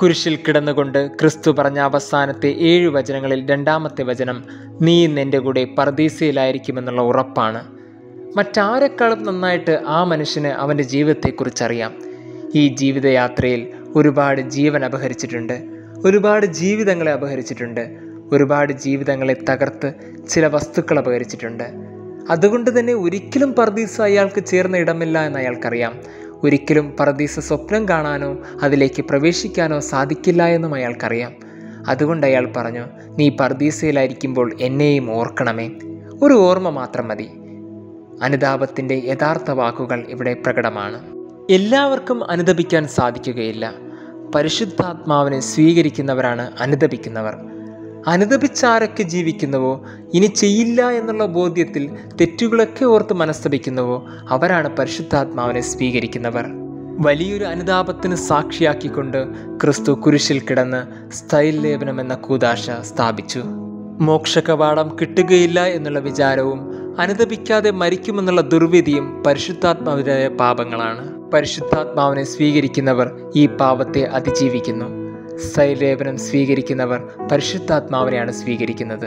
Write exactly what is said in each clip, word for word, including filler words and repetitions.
കുരിശിൽ കിടന്നുകൊണ്ട് ക്രിസ്തു പറഞ്ഞ അവസാനത്തെ ഏഴ് വചനങ്ങളിൽ രണ്ടാമത്തെ വചനം നീ നിൻ്റെ കൂടെ പർദീസയിലായിരിക്കുമെന്നുള്ള ഉറപ്പാണ്. മറ്റാരെക്കാളും നന്നായിട്ട് ആ മനുഷ്യന് അവൻ്റെ ജീവിതത്തെക്കുറിച്ചറിയാം. ഈ ജീവിതയാത്രയിൽ ഒരുപാട് ജീവൻ അപഹരിച്ചിട്ടുണ്ട്, ഒരുപാട് ജീവിതങ്ങളെ അപഹരിച്ചിട്ടുണ്ട്, ഒരുപാട് ജീവിതങ്ങളെ തകർത്ത് ചില വസ്തുക്കൾ അപഹരിച്ചിട്ടുണ്ട്. അതുകൊണ്ട് തന്നെ ഒരിക്കലും പർദീസ അയാൾക്ക് ചേർന്ന ഇടമില്ല എന്ന് അയാൾക്കറിയാം. ഒരിക്കലും പർദീസ സ്വപ്നം കാണാനോ അതിലേക്ക് പ്രവേശിക്കാനോ സാധിക്കില്ല എന്നും അയാൾക്കറിയാം. അതുകൊണ്ട് അയാൾ പറഞ്ഞു, നീ പർദീസയിലായിരിക്കുമ്പോൾ എന്നെയും ഓർക്കണമേ. ഒരു ഓർമ്മ മാത്രം മതി. അനുതാപത്തിൻ്റെ യഥാർത്ഥ വാക്കുകൾ ഇവിടെ പ്രകടമാണ്. എല്ലാവർക്കും അനുതപിക്കാൻ സാധിക്കുകയില്ല. പരിശുദ്ധാത്മാവിനെ സ്വീകരിക്കുന്നവരാണ് അനുതപിക്കുന്നവർ. അനുതപിച്ചാരൊക്കെ ജീവിക്കുന്നുവോ, ഇനി ചെയ്യില്ല എന്നുള്ള ബോധ്യത്തിൽ തെറ്റുകളൊക്കെ ഓർത്ത് മനസ്തപിക്കുന്നുവോ, അവരാണ് പരിശുദ്ധാത്മാവിനെ സ്വീകരിക്കുന്നവർ. വലിയൊരു അനുതാപത്തിന് സാക്ഷിയാക്കിക്കൊണ്ട് ക്രിസ്തു കുരിശിൽ കിടന്ന് സ്ഥൈര്യലേപനം എന്ന കൂദാശ സ്ഥാപിച്ചു. മോക്ഷകവാടം കിട്ടുകയില്ല എന്നുള്ള വിചാരവും അനുതപിക്കാതെ മരിക്കുമെന്നുള്ള ദുർവിധിയും പരിശുദ്ധാത്മാവിരായ പാപങ്ങളാണ്. പരിശുദ്ധാത്മാവിനെ സ്വീകരിക്കുന്നവർ ഈ പാപത്തെ അതിജീവിക്കുന്നു. സ്ഥൈര്യലേപനം സ്വീകരിക്കുന്നവർ പരിശുദ്ധാത്മാവിനെയാണ് സ്വീകരിക്കുന്നത്.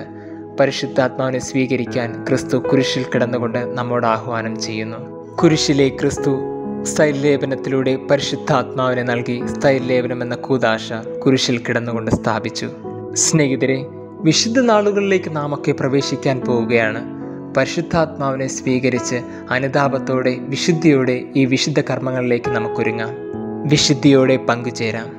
പരിശുദ്ധാത്മാവിനെ സ്വീകരിക്കാൻ ക്രിസ്തു കുരിശിൽ കിടന്നുകൊണ്ട് നമ്മോട് ആഹ്വാനം ചെയ്യുന്നു. കുരിശിലെ ക്രിസ്തു സ്ഥൈര്യലേപനത്തിലൂടെ പരിശുദ്ധാത്മാവിനെ നൽകി സ്ഥൈര്യലേപനം എന്ന കൂദാശ കുരിശിൽ കിടന്നുകൊണ്ട് സ്ഥാപിച്ചു. സ്നേഹിതരെ, വിശുദ്ധ നാളുകളിലേക്ക് നാം ഒക്കെ പ്രവേശിക്കാൻ പോവുകയാണ്. പരിശുദ്ധാത്മാവിനെ സ്വീകരിച്ച് അനുതാപത്തോടെ വിശുദ്ധിയോടെ ഈ വിശുദ്ധ കർമ്മങ്ങളിലേക്ക് നമുക്കൊരുങ്ങാം, വിശുദ്ധിയോടെ പങ്കുചേരാം.